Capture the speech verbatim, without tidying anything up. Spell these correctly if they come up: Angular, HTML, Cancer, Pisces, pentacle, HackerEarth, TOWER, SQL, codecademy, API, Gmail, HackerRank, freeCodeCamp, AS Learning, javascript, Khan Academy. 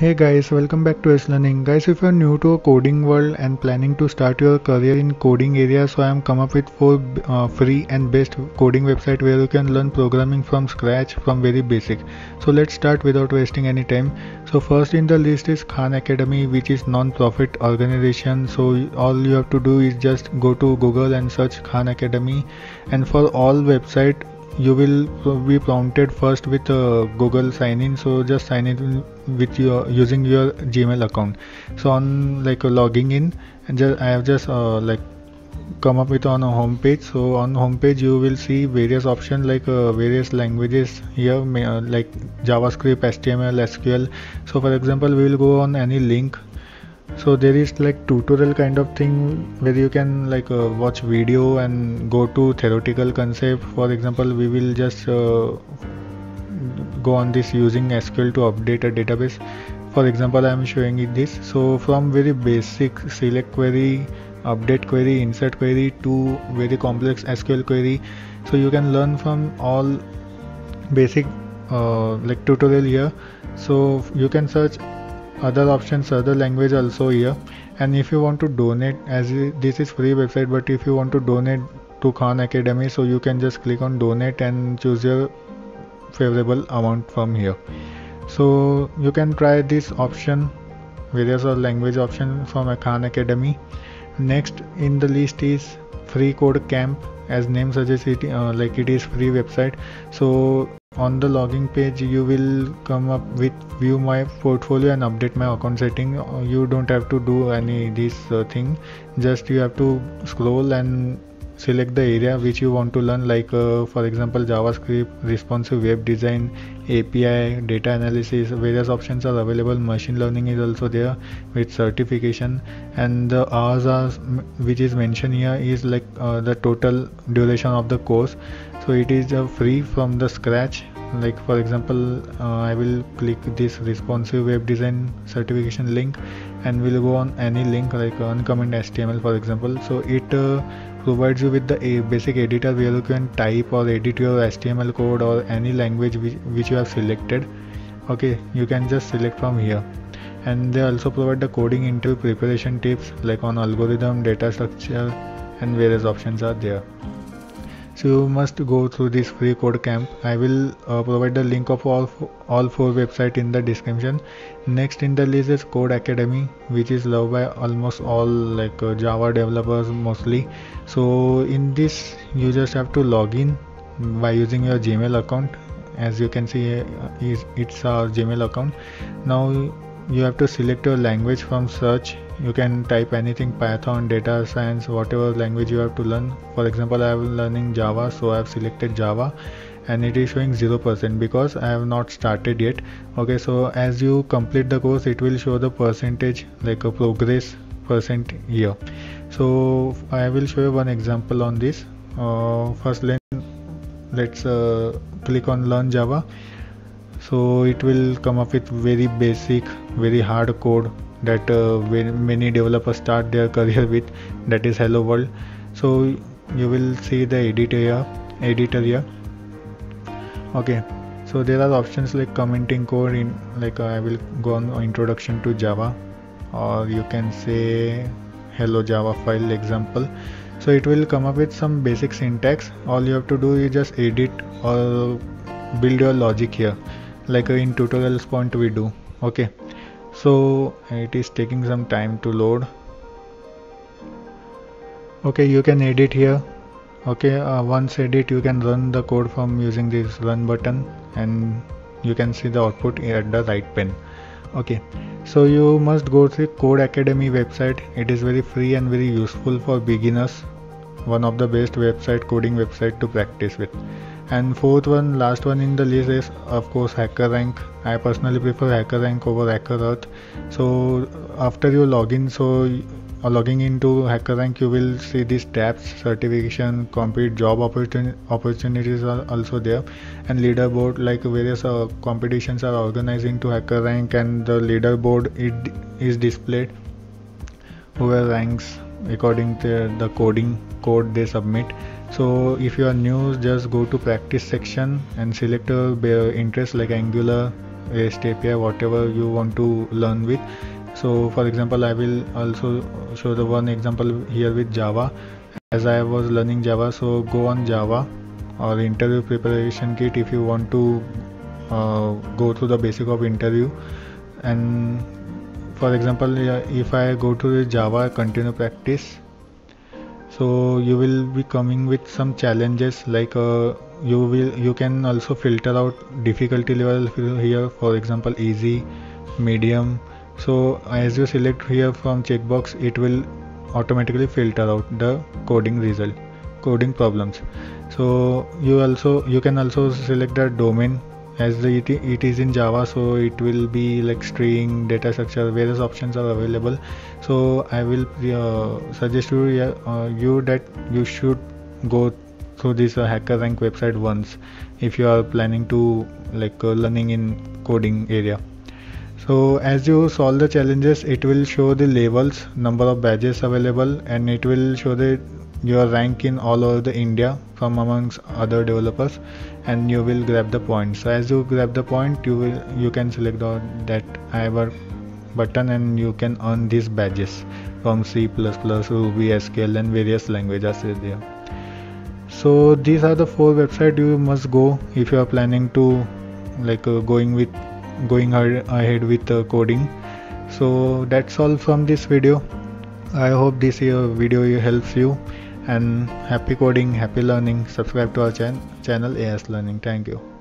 Hey guys, welcome back to A S Learning. Guys, if you are new to a coding world and planning to start your career in coding area, so I am come up with four uh, free and best coding website where you can learn programming from scratch from very basic. So let's start without wasting any time. So first in the list is Khan Academy, which is non-profit organization. So all you have to do is just go to Google and search Khan Academy, and for all website you will be prompted first with uh, Google sign in. So just sign in with your using your Gmail account. So on like uh, logging in, and just, I have just uh, like come up with on a home page. So on home page you will see various options like uh, various languages here, uh, like JavaScript, H T M L, S Q L. So for example, we will go on any link. So there is like tutorial kind of thing where you can like uh, watch video and go to theoretical concept. For example, we will just uh, go on this using S Q L to update a database. For example, I am showing it this. So from very basic select query, update query, insert query to very complex S Q L query. So you can learn from all basic uh, like tutorial here. So you can search other options, other language also here. And if you want to donate, as this is free website, but if you want to donate to Khan Academy, so you can just click on donate and choose your favorable amount from here. So you can try this option, various or language option from a Khan Academy. Next in the list is freeCodeCamp. As name suggests, it uh, like it is free website. So on the login page you will come up with view my portfolio and update my account setting. You don't have to do any this uh, thing, just you have to scroll and select the area which you want to learn, like uh, for example JavaScript, responsive web design, A P I, data analysis. Various options are available. Machine learning is also there with certification, and the hours are, which is mentioned here is like uh, the total duration of the course. So it is uh, free from the scratch. Like for example, uh, I will click this responsive web design certification link and will go on any link like uncomment H T M L for example. So it uh, provides you with the a basic editor where you can type or edit your H T M L code or any language which, which you have selected. Okay, you can just select from here. And they also provide the coding interview preparation tips like on algorithm, data structure, and various options are there. So you must go through this free code camp. I will uh, provide the link of all, all four websites in the description. Next in the list is Code Academy, which is loved by almost all like uh, Java developers mostly. So in this you just have to log in by using your Gmail account. As you can see, it's our Gmail account. Now you have to select your language from search. You can type anything, Python, data science, whatever language you have to learn. For example, I am learning Java, so I have selected Java, and it is showing zero percent because I have not started yet. Okay, so as you complete the course, it will show the percentage like a progress percent here. So I will show you one example on this. Uh, first, let's uh, click on Learn Java. So it will come up with very basic, very hard code that uh, many developers start their career with, that is hello world. So you will see the editor here, editor here. Okay, so there are options like commenting code in like uh, I will go on introduction to Java, or you can say hello Java file example. So it will come up with some basic syntax. All you have to do is just edit or build your logic here like uh, in tutorials point we do. Okay, so it is taking some time to load. Okay, you can edit here. Okay, uh, once edit you can run the code from using this run button, and you can see the output at the right pane. Okay, so you must go to Code Academy website. It is very free and very useful for beginners, one of the best website, coding website to practice with. And fourth one, last one in the list is of course HackerRank. I personally prefer HackerRank over HackerEarth. So after you log in, so uh, logging into HackerRank, you will see these tabs: certification, compete, job opportun opportunities are also there, and leaderboard. Like various uh, competitions are organized into HackerRank, and the leaderboard it is displayed, whoever ranks according to the coding code they submit. So if you are new, just go to practice section and select your interest like Angular, REST A P I, whatever you want to learn with. So for example, I will also show the one example here with Java, as I was learning Java. So go on Java or interview preparation kit if you want to uh, go through the basic of interview. And for example, if I go to the Java continue practice, so you will be coming with some challenges like uh, you will you can also filter out difficulty level here, for example easy, medium. So as you select here from checkbox, it will automatically filter out the coding result, coding problems. So you also you can also select the domain, as the it, it is in Java, so it will be like string, data structure, various options are available. So I will uh, suggest you, uh, you that you should go through this uh, HackerRank website once if you are planning to like uh, learning in coding area. So as you solve the challenges, it will show the labels, number of badges available, and it will show the your rank in all over the India from amongst other developers, and you will grab the points. So as you grab the point, you will you can select on that I button, and you can earn these badges from C plus plus, Ruby, S Q L, and various languages there. So these are the four websites you must go if you are planning to like uh, going with going ahead with uh, coding. So that's all from this video. I hope this uh, video helps you, and happy coding, happy learning. Subscribe to our chan channel A S Learning. Thank you.